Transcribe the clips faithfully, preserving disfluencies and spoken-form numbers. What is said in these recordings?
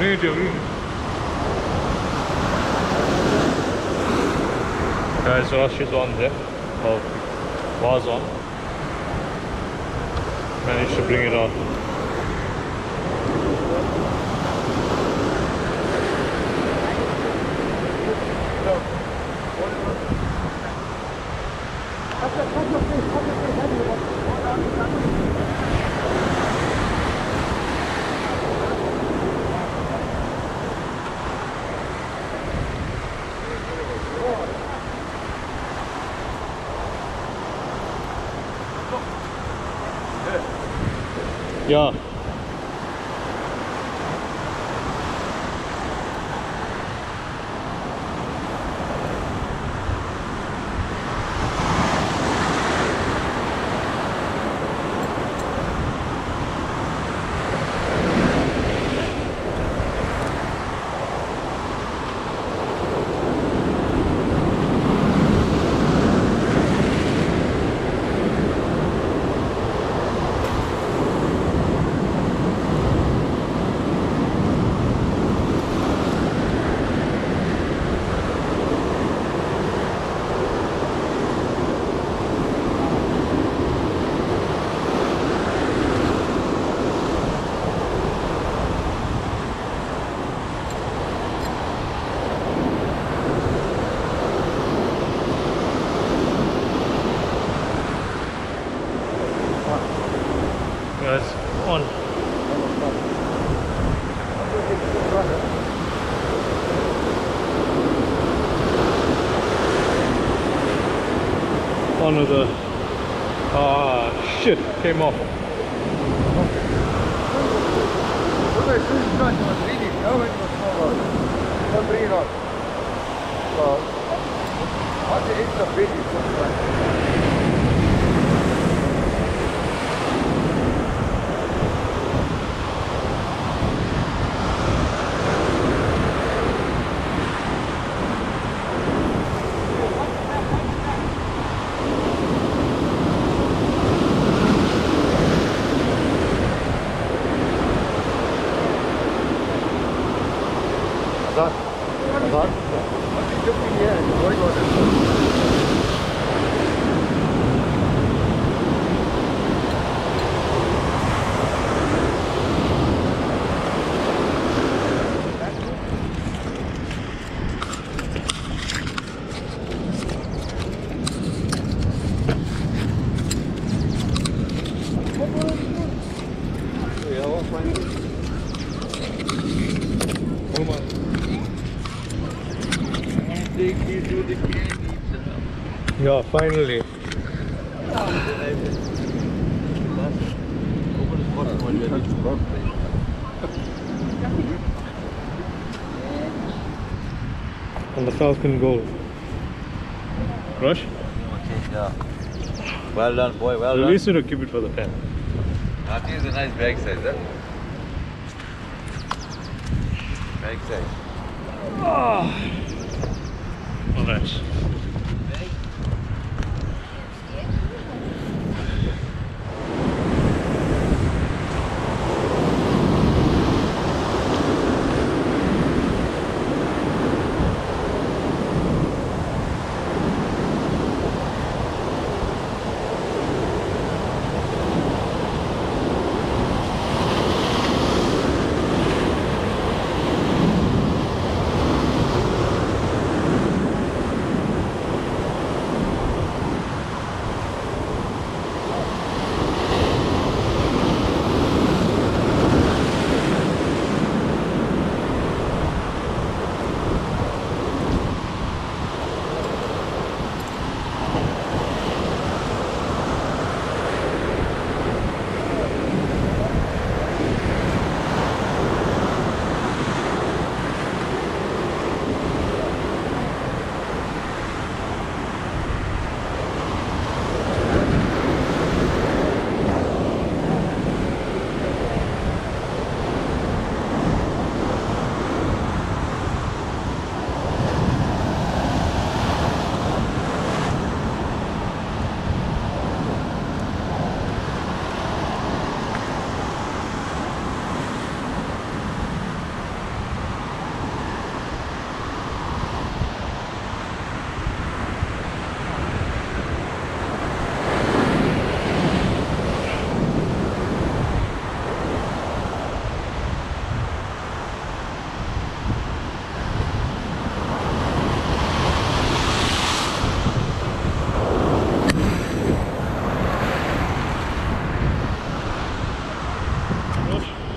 Ne diyor? Okay, so that's just on there. Well, was on. Managed to bring it on. Ja. One of the ah uh, shit came off. Yeah, finally. On the Falcon Gold. Rush? Okay, yeah. Well done, boy, well done. At least you don't keep it for the pen. I think it's a nice bag size, huh? Bag size. Oh. Alright.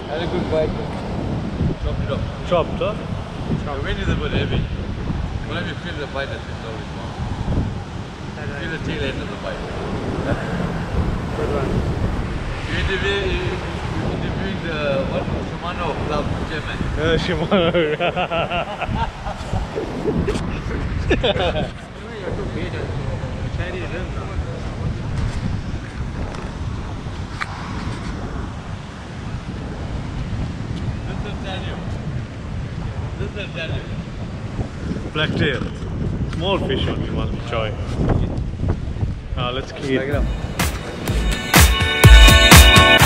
Had a good bike. Chopped it up. Chopped up? The wind is a bit heavy. Whenever you feel the bite, that's it's always fun. Feel the tail end of the bite. Good one. You interviewed the one from Shimano club chairman. Uh, Shimano. You're too big, you carry it in. This is a deli. Blacktail. Small fish only must be choy. Uh, let's keep it.